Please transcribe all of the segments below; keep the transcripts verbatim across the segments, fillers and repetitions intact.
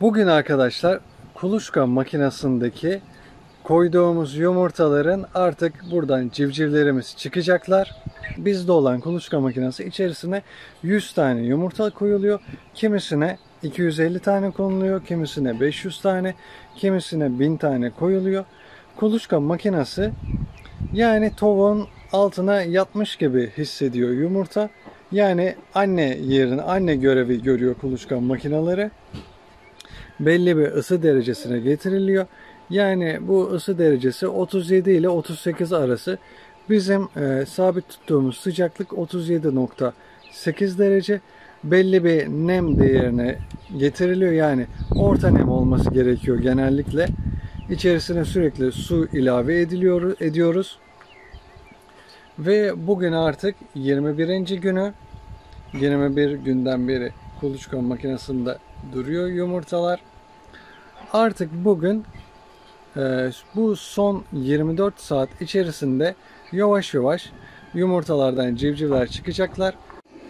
Bugün arkadaşlar kuluçka makinesindeki koyduğumuz yumurtaların artık buradan civcivlerimiz çıkacaklar. Bizde olan kuluçka makinesi içerisine yüz tane yumurta koyuluyor. Kimisine iki yüz elli tane konuluyor, kimisine beş yüz tane, kimisine bin tane koyuluyor. Kuluçka makinesi yani tavuğun altına yatmış gibi hissediyor yumurta. Yani anne yerine, anne görevi görüyor kuluçka makineleri. Belli bir ısı derecesine getiriliyor. Yani bu ısı derecesi otuz yedi ile otuz sekiz arası. Bizim e, sabit tuttuğumuz sıcaklık otuz yedi nokta sekiz derece. Belli bir nem değerine getiriliyor. Yani orta nem olması gerekiyor genellikle. İçerisine sürekli su ilave ediliyor, ediyoruz. Ve bugün artık yirmi birinci günü. yirmi bir günden beri kuluçka makinesinde duruyor yumurtalar. Artık bugün e, bu son yirmi dört saat içerisinde yavaş yavaş yumurtalardan civcivler çıkacaklar.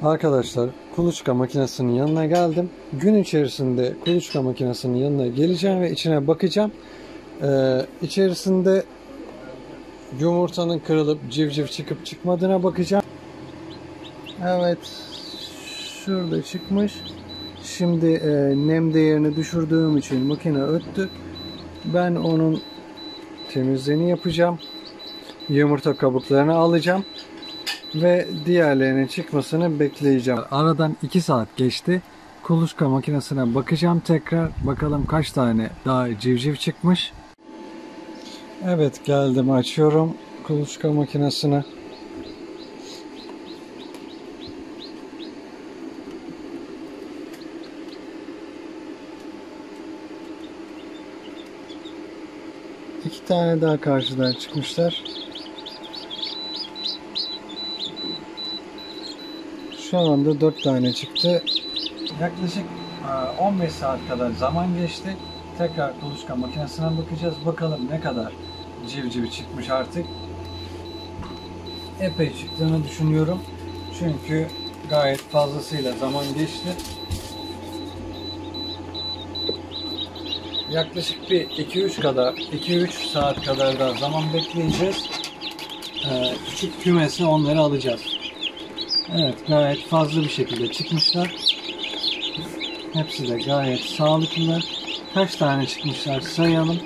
Arkadaşlar kuluçka makinesinin yanına geldim. Gün içerisinde kuluçka makinesinin yanına geleceğim ve içine bakacağım. E, içerisinde yumurtanın kırılıp civciv çıkıp çıkmadığına bakacağım. Evet, şurada çıkmış. Şimdi e, nem değerini düşürdüğüm için makine öttü. Ben onun temizliğini yapacağım. Yumurta kabuklarını alacağım. Ve diğerlerinin çıkmasını bekleyeceğim. Aradan iki saat geçti. Kuluçka makinesine bakacağım tekrar. Bakalım kaç tane daha civciv çıkmış. Evet, geldim, açıyorum kuluçka makinesini. İki tane daha karşıdan çıkmışlar. Şu anda dört tane çıktı. Yaklaşık on beş saat kadar zaman geçti. Tekrar kuluçka makinesine bakacağız. Bakalım ne kadar civciv çıkmış artık. Epey çıktığını düşünüyorum. Çünkü gayet fazlasıyla zaman geçti. Yaklaşık bir iki üç kadar, iki üç saat kadar daha zaman bekleyeceğiz. Ee, küçük kümesi onları alacağız. Evet, gayet fazla bir şekilde çıkmışlar. Hepsi de gayet sağlıklı. Kaç tane çıkmışlar sayalım.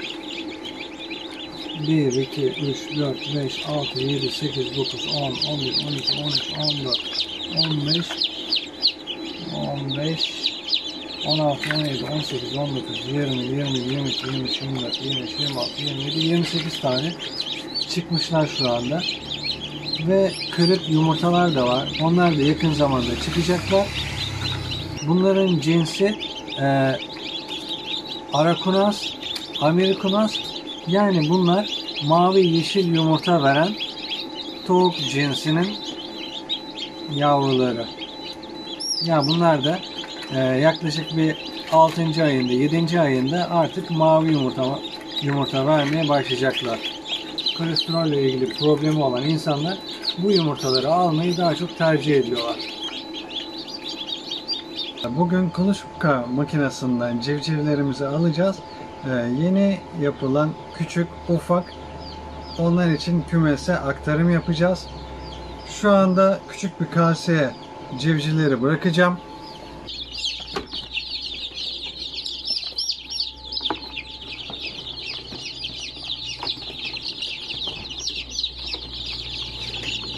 bir, iki, üç, dört, beş, altı, yedi, sekiz, dokuz, on, on bir, on iki, on üç, on dört, on beş, on altı, on yedi, on sekiz, on dokuz, yirmi, yirmi bir, yirmi iki, yirmi üç, yirmi dört, yirmi beş, yirmi altı, yirmi yedi, yirmi sekiz tane çıkmışlar şu anda. Ve kırık yumurtalar da var. Onlar da yakın zamanda çıkacaklar. Bunların cinsi e, Arakunas, Amerikunas, yani bunlar mavi yeşil yumurta veren tavuk cinsinin yavruları. Ya bunlar da e, yaklaşık bir altıncı ayında, yedinci ayında artık mavi yumurta yumurta vermeye başlayacaklar. Kolesterolle ilgili problemi olan insanlar bu yumurtaları almayı daha çok tercih ediyorlar. Bugün kuluçka makinesinden civcivlerimizi alacağız. Ee, yeni yapılan küçük, ufak, onlar için kümese aktarım yapacağız. Şu anda küçük bir kaseye civcivleri bırakacağım.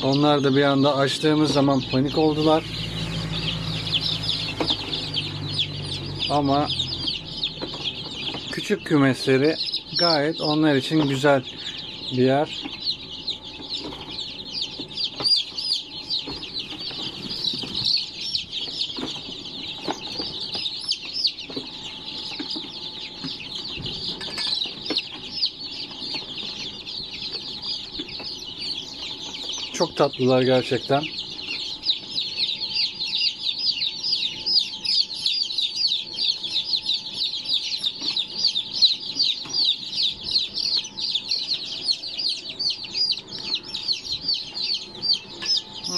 Onlar da bir anda açtığımız zaman panik oldular. Ama küçük kümesleri gayet onlar için güzel bir yer. Çok tatlılar gerçekten.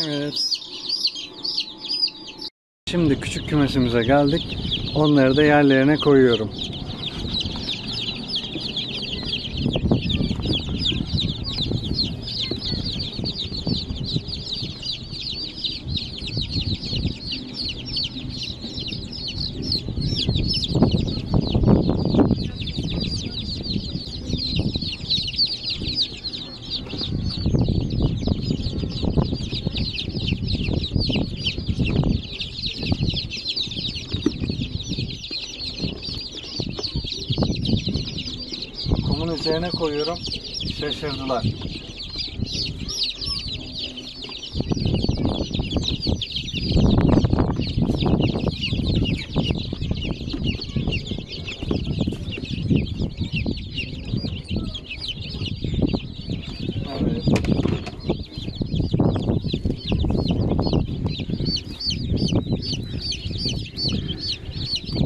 Evet. Şimdi küçük kümesimize geldik. Onları da yerlerine koyuyorum. Kumun üzerine koyuyorum, şaşırdılar.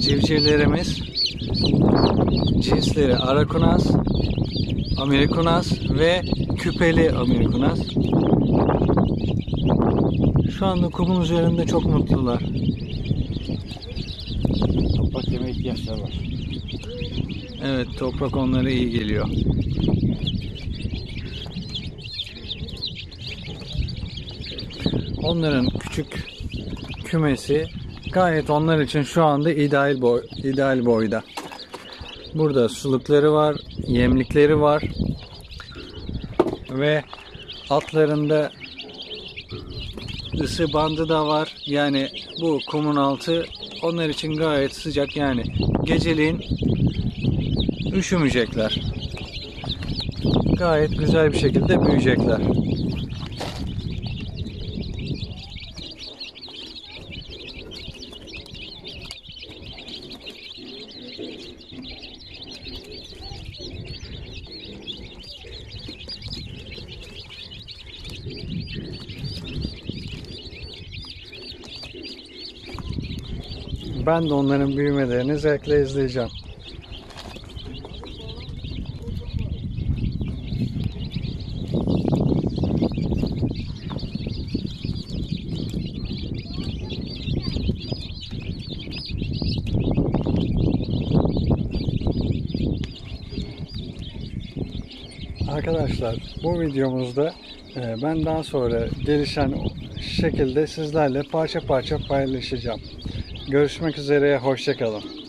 Civcivlerimiz cinsleri Arakunas, Amerikunas ve küpeli Amerikunas. Şu anda kumun üzerinde çok mutlular. Toprak yeme ihtiyaçları var. Evet, toprak onlara iyi geliyor. Onların küçük kümesi gayet onlar için şu anda ideal boy, ideal boyda. Burada sulukları var, yemlikleri var ve altlarında ısı bandı da var. Yani bu kumun altı onlar için gayet sıcak. Yani geceliğin üşümeyecekler. Gayet güzel bir şekilde büyüyecekler. Ben de onların büyümelerini zevkle izleyeceğim. Arkadaşlar, bu videomuzda ben daha sonra gelişen şekilde sizlerle parça parça paylaşacağım. Görüşmek üzere, hoşça kalın.